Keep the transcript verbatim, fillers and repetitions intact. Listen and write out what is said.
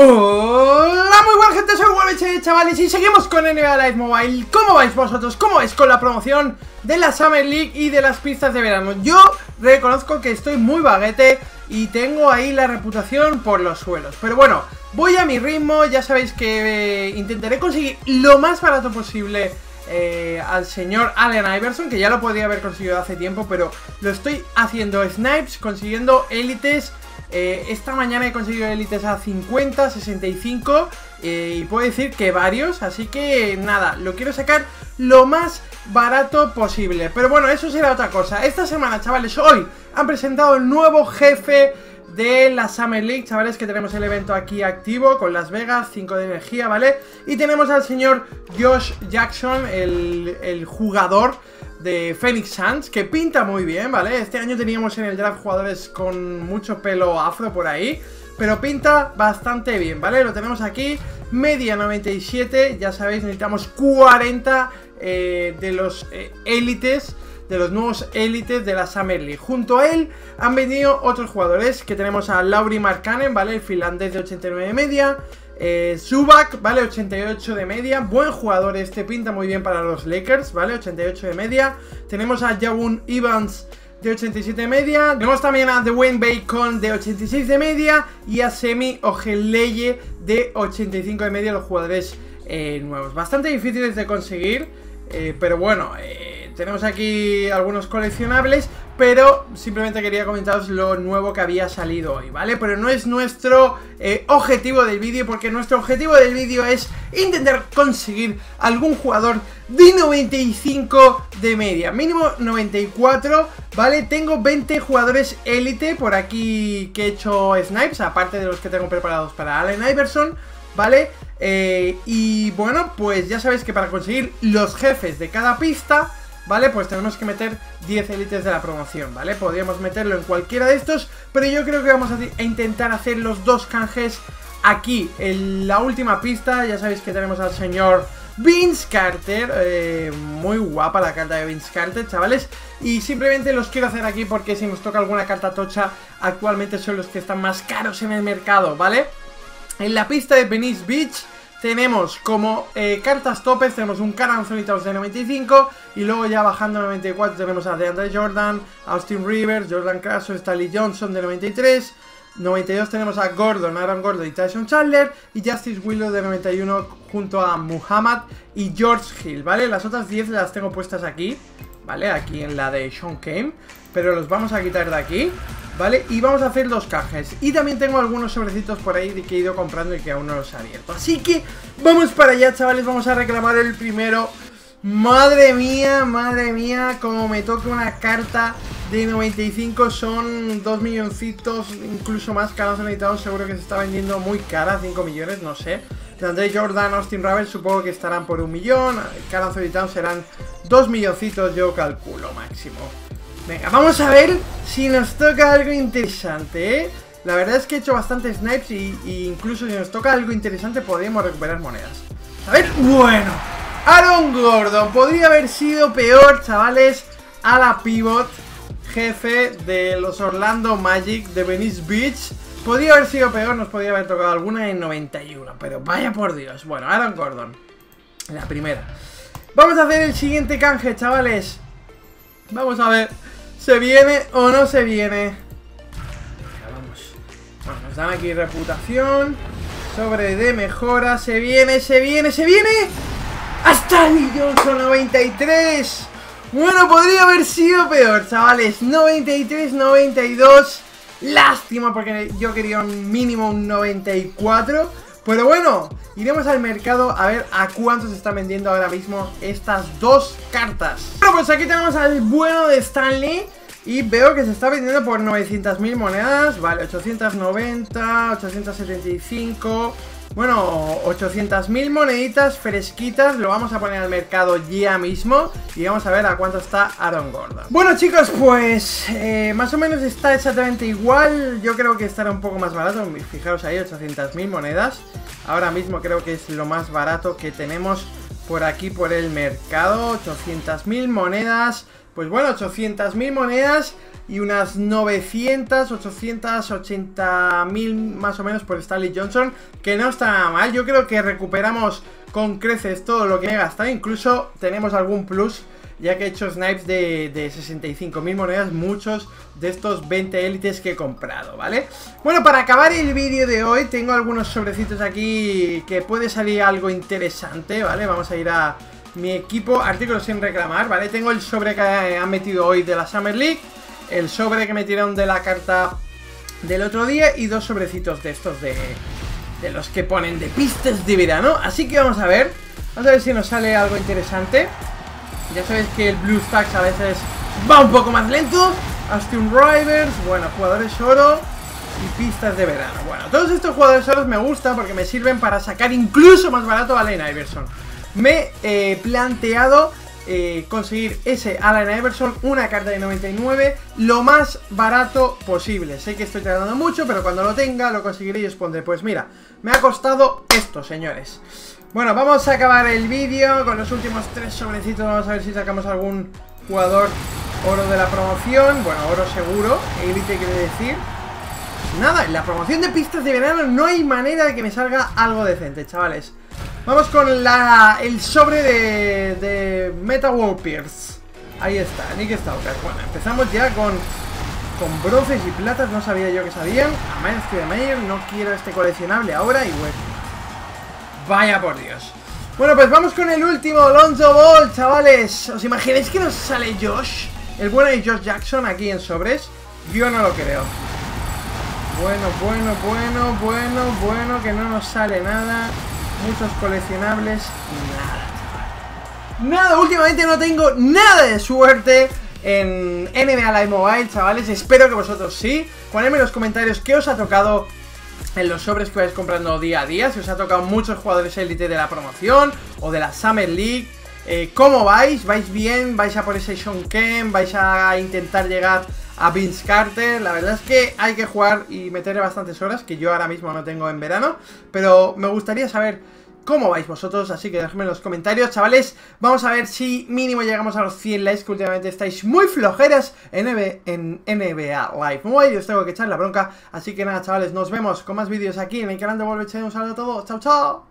Hola, muy buena gente, soy WolvieHD, chavales, y seguimos con N B A Live Mobile. ¿Cómo vais vosotros? ¿Cómo vais con la promoción de la Summer League y de las pistas de verano? Yo reconozco que estoy muy baguete y tengo ahí la reputación por los suelos, pero bueno, voy a mi ritmo. Ya sabéis que eh, intentaré conseguir lo más barato posible eh, al señor Allen Iverson, que ya lo podría haber conseguido hace tiempo, pero lo estoy haciendo snipes, consiguiendo élites. Eh, esta mañana he conseguido élites a cincuenta, sesenta y cinco eh, y puedo decir que varios, así que nada, lo quiero sacar lo más barato posible. Pero bueno, eso será otra cosa. Esta semana, chavales, hoy han presentado el nuevo jefe de la Summer League, chavales, que tenemos el evento aquí activo con Las Vegas, cinco de energía, ¿vale? Y tenemos al señor Josh Jackson, el, el jugador de Phoenix Suns, que pinta muy bien, ¿vale? Este año teníamos en el draft jugadores con mucho pelo afro por ahí, pero pinta bastante bien, ¿vale? Lo tenemos aquí, media noventa y siete, ya sabéis, necesitamos cuarenta eh, de los eh, élites, de los nuevos élites de la Summer League. Junto a él han venido otros jugadores, que tenemos a Lauri Markkanen, ¿vale? El finlandés de ochenta y nueve de media, Eh, Zubac, ¿vale? ochenta y ocho de media. Buen jugador este, pinta muy bien para los Lakers, ¿vale? ochenta y ocho de media. Tenemos a Jawun Evans de ochenta y siete de media. Tenemos también a Wayne Bacon de ochenta y seis de media. Y a Semih Ojeleye de ochenta y cinco de media. Los jugadores eh, nuevos, bastante difíciles de conseguir, eh, pero bueno, eh, tenemos aquí algunos coleccionables. Pero simplemente quería comentaros lo nuevo que había salido hoy, ¿vale? Pero no es nuestro eh, objetivo del vídeo, porque nuestro objetivo del vídeo es intentar conseguir algún jugador de noventa y cinco de media, mínimo noventa y cuatro, ¿vale? Tengo veinte jugadores élite por aquí que he hecho snipes, aparte de los que tengo preparados para Allen Iverson, ¿vale? Eh, y bueno, pues ya sabéis que para conseguir los jefes de cada pista, ¿vale? Pues tenemos que meter diez élites de la promoción, ¿vale? Podríamos meterlo en cualquiera de estos, pero yo creo que vamos a intentar hacer los dos canjes aquí. En la última pista, ya sabéis que tenemos al señor Vince Carter, eh, muy guapa la carta de Vince Carter, chavales, y simplemente los quiero hacer aquí porque si nos toca alguna carta tocha, actualmente son los que están más caros en el mercado, ¿vale? En la pista de Venice Beach tenemos como eh, cartas topes, tenemos un Caranzonitos de noventa y cinco y luego ya bajando a noventa y cuatro tenemos a DeAndre Jordan, Austin Rivers, Jordan Crasso, Stanley Johnson de noventa y tres, noventa y dos tenemos a Gordon, Aaron Gordon y Tyson Chandler y Justice Willow de noventa y uno junto a Muhammad y George Hill, ¿vale? Las otras diez las tengo puestas aquí, ¿vale? Aquí en la de Sean Kane, pero los vamos a quitar de aquí, ¿vale? Y vamos a hacer dos cajes. Y también tengo algunos sobrecitos por ahí que he ido comprando y que aún no los he abierto. Así que vamos para allá, chavales. Vamos a reclamar el primero. Madre mía, madre mía, como me toca una carta de noventa y cinco, son dos milloncitos, incluso más, que nos han editado. Seguro que se está vendiendo muy cara, cinco millones, no sé. DeAndre Jordan, Austin Rivers, supongo que estarán por un millón. Caras editados serán dos milloncitos, yo calculo, máximo. Venga, vamos a ver si nos toca algo interesante, ¿eh? La verdad es que he hecho bastantes snipes y, y incluso si nos toca algo interesante podemos recuperar monedas. A ver, bueno, Aaron Gordon podría haber sido peor, chavales, a la pivot, jefe de los Orlando Magic de Venice Beach. Podría haber sido peor, nos podría haber tocado alguna en noventa y uno, pero vaya por Dios. Bueno, Aaron Gordon, la primera. Vamos a hacer el siguiente canje, chavales. Vamos a ver, ¿se viene o no se viene? Vamos. Bueno, nos dan aquí reputación, sobre de mejora, se viene, se viene, se viene. ¡Hasta el Johnson noventa y tres! Bueno, podría haber sido peor, chavales. noventa y tres, noventa y dos. Lástima porque yo quería un mínimo un noventa y cuatro. Pero bueno, iremos al mercado a ver a cuánto se están vendiendo ahora mismo estas dos cartas. Bueno, pues aquí tenemos al bueno de Stanley y veo que se está vendiendo por novecientas mil monedas. Vale, ochocientas noventa, ochocientas setenta y cinco. Bueno, ochocientas mil moneditas fresquitas. Lo vamos a poner al mercado ya mismo y vamos a ver a cuánto está Aaron Gordon. Bueno, chicos, pues eh, más o menos está exactamente igual. Yo creo que estará un poco más barato. Fijaros ahí, ochocientas mil monedas. Ahora mismo creo que es lo más barato que tenemos por aquí por el mercado, ochocientas mil monedas. Pues bueno, ochocientas mil monedas y unas novecientos, ochocientos ochenta mil más o menos por Stanley Johnson, que no está nada mal. Yo creo que recuperamos con creces todo lo que me he gastado, incluso tenemos algún plus, ya que he hecho snipes de, de sesenta y cinco mil monedas, muchos de estos veinte élites que he comprado, ¿vale? Bueno, para acabar el vídeo de hoy tengo algunos sobrecitos aquí que puede salir algo interesante, ¿vale? Vamos a ir a mi equipo, artículos sin reclamar, ¿vale? Tengo el sobre que han metido hoy de la Summer League, el sobre que me tiraron de la carta del otro día y dos sobrecitos de estos de, de los que ponen de pistas de verano. Así que vamos a ver, vamos a ver si nos sale algo interesante. Ya sabéis que el Blue Stacks a veces va un poco más lento. Austin Rivers, bueno, jugadores oro y pistas de verano. Bueno, todos estos jugadores oros me gustan porque me sirven para sacar incluso más barato a Allen Iverson. Me he eh, planteado eh, conseguir ese Allen Iverson, una carta de noventa y nueve, lo más barato posible. Sé que estoy tardando mucho, pero cuando lo tenga lo conseguiré y os pondré, pues mira, me ha costado esto, señores. Bueno, vamos a acabar el vídeo con los últimos tres sobrecitos. Vamos a ver si sacamos algún jugador oro de la promoción. Bueno, oro seguro, élite quiere decir. Nada, en la promoción de pistas de verano no hay manera de que me salga algo decente, chavales. Vamos con la, el sobre de, de Meta World Peers. Ahí está, Nick Stalker. Bueno, empezamos ya con, con bronces y platas, no sabía yo que sabían. A menos que de Mayer, no quiero este coleccionable ahora y bueno. Vaya por Dios. Bueno, pues vamos con el último, Lonzo Ball, chavales. ¿Os imagináis que nos sale Josh? El bueno de Josh Jackson aquí en sobres. Yo no lo creo. Bueno, bueno, bueno, bueno, bueno, que no nos sale nada. Muchos coleccionables. Nada, chavales. Nada, últimamente no tengo nada de suerte en N B A Live Mobile, chavales. Espero que vosotros sí. Ponedme en los comentarios qué os ha tocado en los sobres que vais comprando día a día, si os ha tocado muchos jugadores élite de la promoción o de la Summer League. eh, ¿Cómo vais? ¿Vais bien? ¿Vais a por ese Sean Kemp? ¿Vais a intentar llegar a Vince Carter? La verdad es que hay que jugar y meterle bastantes horas, que yo ahora mismo no tengo en verano, pero me gustaría saber cómo vais vosotros, así que dejadme en los comentarios, chavales. Vamos a ver si mínimo llegamos a los cien likes, que últimamente estáis muy flojeras en N B A Live Mobile. Os tengo que echar la bronca, así que nada, chavales, nos vemos con más vídeos aquí en el canal de WolvieHD. Un saludo a todos, chao, chao.